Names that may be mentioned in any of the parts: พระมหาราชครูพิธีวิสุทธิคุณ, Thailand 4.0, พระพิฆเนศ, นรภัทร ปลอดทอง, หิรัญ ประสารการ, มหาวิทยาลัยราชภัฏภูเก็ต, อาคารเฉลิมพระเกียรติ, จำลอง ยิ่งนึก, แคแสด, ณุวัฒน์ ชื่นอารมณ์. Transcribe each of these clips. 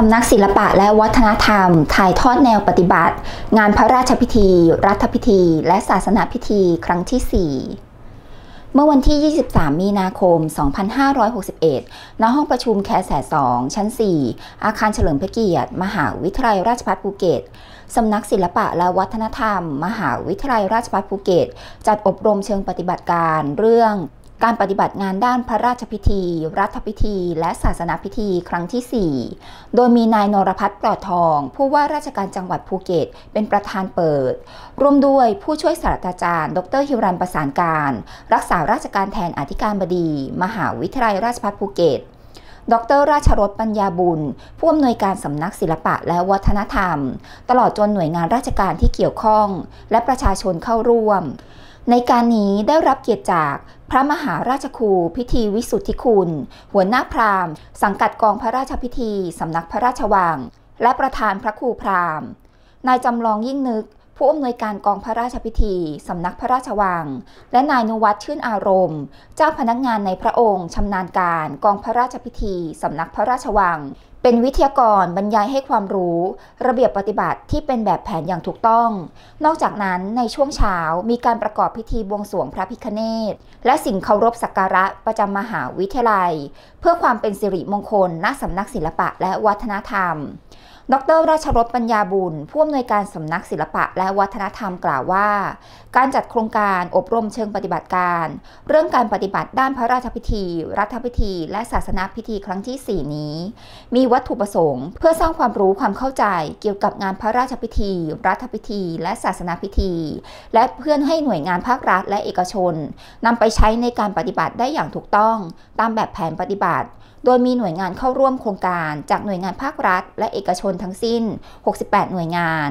สำนักศิลปะและวัฒนธรรมถ่ายทอดแนวปฏิบัติงานพระราชพิธีรัฐพิธีและศาสนพิธีครั้งที่4เมื่อวันที่23มีนาคม2561ณห้องประชุมแคแส2ชั้น4อาคารเฉลิมพระเกียรติมหาวิทยาลัยราชภัฏภูเก็ตสำนักศิลปะและวัฒนธรรมมหาวิทยาลัยราชภัฏภูเก็ตจัดอบรมเชิงปฏิบัติการเรื่องการปฏิบัติงานด้านพระราชพิธีรัฐพิธีและศาสนพิธีครั้งที่4โดยมีนายนรพัฒน์ปลอดทองผู้ว่าราชการจังหวัดภูเก็ตเป็นประธานเปิดร่วมด้วยผู้ช่วยศาสตราจารย์ดรฮิรันประสานการรักษาราชการแทนอธิการบดีมหาวิทยาลัยราชภัฏภูเก็ตดร.ราชรสปัญญาบุญผู้อำนวยการสำนักศิลปะและวัฒนธรรมตลอดจนหน่วยงานราชการที่เกี่ยวข้องและประชาชนเข้าร่วมในการนี้ได้รับเกียรติจากพระมหาราชครูพิธีวิสุทธิคุณหัวหน้าพราหมณ์สังกัดกองพระราชพิธีสำนักพระราชวังและประธานพระครูพราหมณ์นายจำลองยิ่งนึกผู้อำนวยการกองพระราชพิธีสำนักพระราชวังและนายนุวัฒน์ชื่นอารมณ์เจ้าพนักงานในพระองค์ชำนาญการกองพระราชพิธีสำนักพระราชวังเป็นวิทยากรบรรยายให้ความรู้ระเบียบปฏิบัติที่เป็นแบบแผนอย่างถูกต้องนอกจากนั้นในช่วงเช้ามีการประกอบพิธีบวงสรวงพระพิฆเนศและสิ่งเคารพสักการะประจำมหาวิทยาลัยเพื่อความเป็นสิริมงคลณสำนักศิลปะและวัฒนธรรมดร.ราชรสปัญญาบุญผู้อำนวยการสำนักศิลปะและวัฒนธรรมกล่าวว่าการจัดโครงการอบรมเชิงปฏิบัติการเรื่องการปฏิบัติด้านพระราชพิธีรัฐพิธีและศาสนพิธีครั้งที่4นี้มีวัตถุประสงค์เพื่อสร้างความรู้ความเข้าใจเกี่ยวกับงานพระราชพิธีรัฐพิธีและศาสนพิธีและเพื่อให้หน่วยงานภาครัฐและเอกชนนำไปใช้ในการปฏิบัติได้อย่างถูกต้องตามแบบแผนปฏิบัติโดยมีหน่วยงานเข้าร่วมโครงการจากหน่วยงานภาครัฐและเอกชนทั้งสิ้น68หน่วยงาน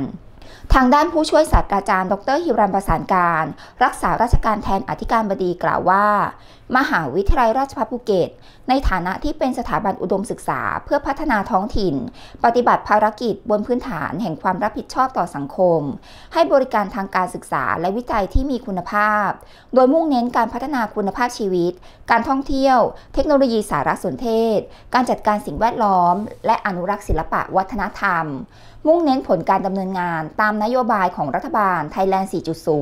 ทางด้านผู้ช่วยศาสตราจารย์ดร.ฮิรันประสานการรักษาราชการแทนอธิการบดีกล่าวว่ามหาวิทยาลัยราชภัฏภูเก็ตในฐานะที่เป็นสถาบันอุดมศึกษาเพื่อพัฒนาท้องถิ่นปฏิบัติภารกิจบนพื้นฐานแห่งความรับผิดชอบต่อสังคมให้บริการทางการศึกษาและวิจัยที่มีคุณภาพโดยมุ่งเน้นการพัฒนาคุณภาพชีวิตการท่องเที่ยวเทคโนโลยีสารสนเทศการจัดการสิ่งแวดล้อมและอนุรักษ์ศิลปะวัฒนธรรมมุ่งเน้นผลการดำเนินงานตามนโยบายของรัฐบาล Thailand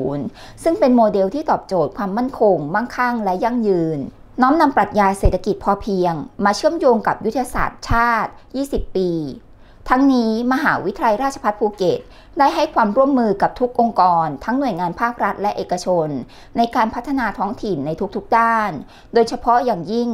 4.0 ซึ่งเป็นโมเดลที่ตอบโจทย์ความมั่นคงมั่งคั่งและยั่งยืนน้อมนำปรัชญาเศรษฐกิจพอเพียงมาเชื่อมโยงกับยุทธศาสตร์ชาติ20ปีทั้งนี้มหาวิทยาลัยราชภัฏภูเก็ตได้ให้ความร่วมมือกับทุกองค์กรทั้งหน่วยงานภาครัฐและเอกชนในการพัฒนาท้องถิ่นในทุกๆด้านโดยเฉพาะอย่างยิ่ง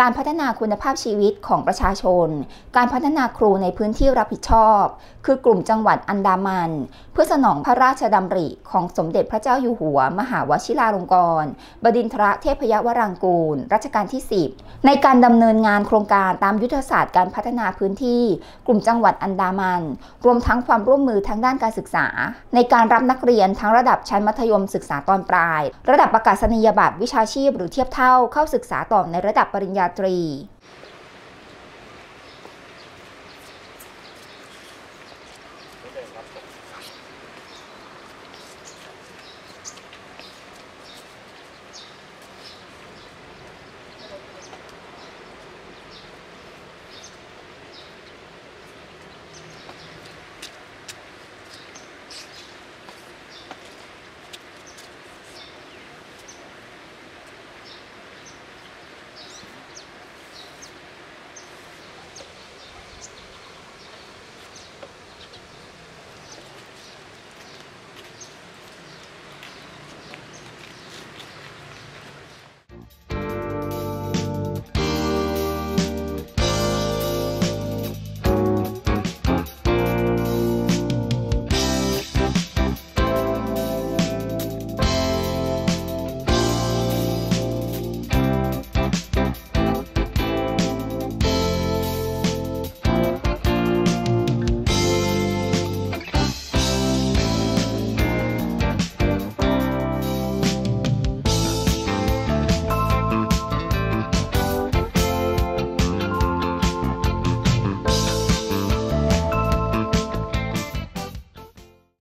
การพัฒนาคุณภาพชีวิตของประชาชนการพัฒนาครูในพื้นที่รับผิดชอบคือกลุ่มจังหวัดอันดามันเพื่อสนองพระราชดำริของสมเด็จพระเจ้าอยู่หัวมหาวชิราลงกรณบดินทรเทพยวรังกูลรัชกาลที่10ในการดำเนินงานโครงการตามยุทธศาสตร์การพัฒนาพื้นที่กลุ่มจังหวัดอันดามันรวมทั้งความร่วมมือทางด้านการศึกษาในการรับนักเรียนทั้งระดับชั้นมัธยมศึกษาตอนปลายระดับประกาศนียบัตรวิชาชีพหรือเทียบเท่าเข้าศึกษาต่อในระดับปริญญาตรี